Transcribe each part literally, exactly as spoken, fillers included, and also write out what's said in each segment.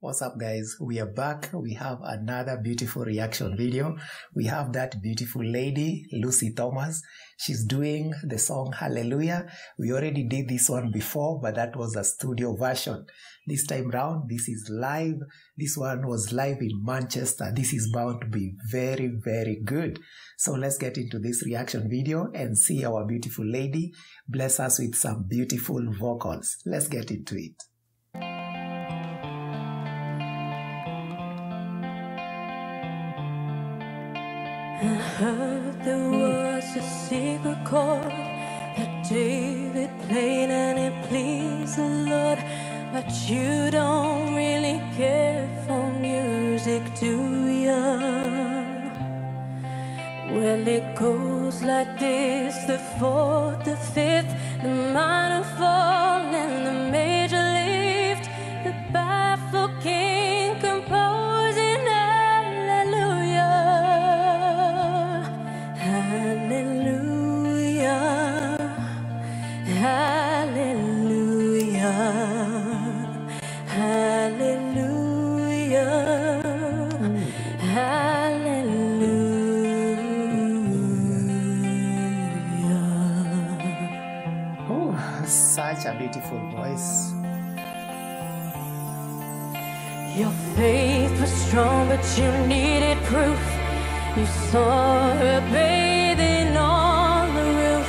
What's up, guys? We are back. We have another beautiful reaction video. We have that beautiful lady, Lucy Thomas. She's doing the song Hallelujah. We already did this one before, but that was a studio version. This time round, this is live. This one was live in Manchester. This is bound to be very, very good. So let's get into this reaction video and see our beautiful lady bless us with some beautiful vocals. Let's get into it. I heard there was a secret chord that David played and it pleased the Lord. But you don't really care for music, do you? Well, it goes like this: the fourth, the fifth, the minor fall and the major lift, the baffled king composing hallelujah, hallelujah, hallelujah, hallelujah. Oh, such a beautiful voice. Your faith was strong, but you needed proof. You saw her bathing on the roof.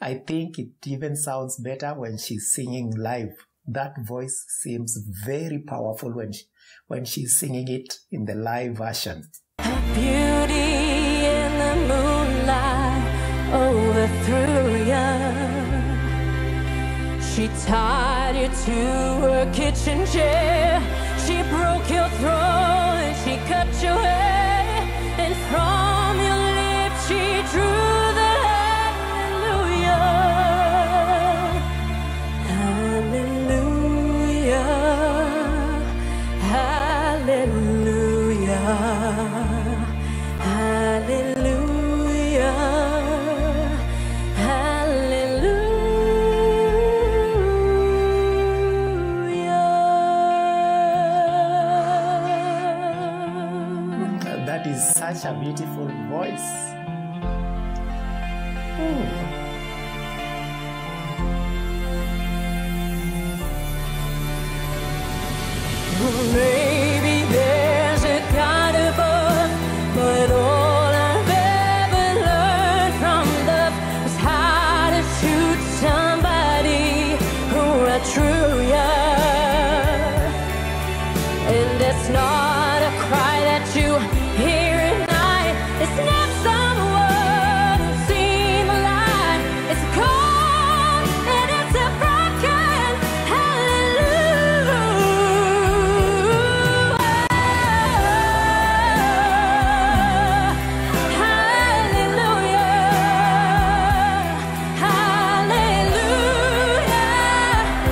I think it even sounds better when she's singing live. That voice seems very powerful when she, when she's singing it in the live version. Her beauty in the moonlight overthrew you. She tied you to her kitchen chair. She broke your throne and she cut your hair. And from your lips she drew the hallelujah, hallelujah, hallelujah, hallelujah, hallelujah. That is such a beautiful voice. Ooh. Well, maybe there's a God above, but all I've ever learned from love is how to shoot somebody who I true, yeah. And it's not a cry that you hear. It's not someone who's seen my life. It's cold and it's a broken hallelujah. Hallelujah. Hallelujah. Hallelujah.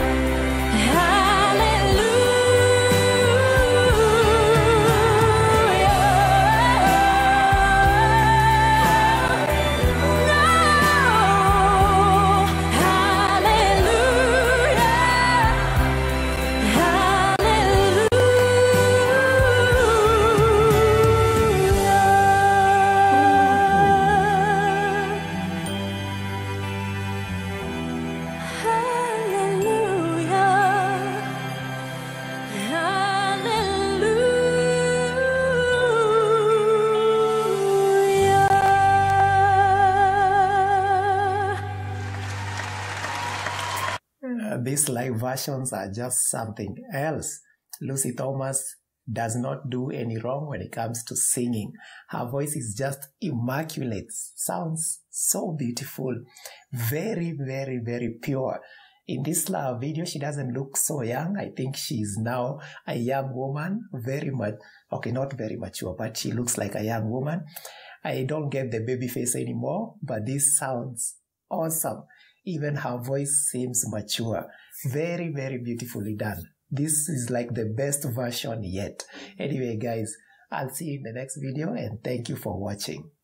These live versions are just something else. Lucy Thomas does not do any wrong when it comes to singing. Her voice is just immaculate. Sounds so beautiful. Very, very, very pure. In this live video, she doesn't look so young. I think she's now a young woman. Very much, okay, not very mature, but she looks like a young woman. I don't get the baby face anymore, but this sounds awesome. Even her voice seems mature. Very, very beautifully done. This is like the best version yet. Anyway, guys, I'll see you in the next video and thank you for watching.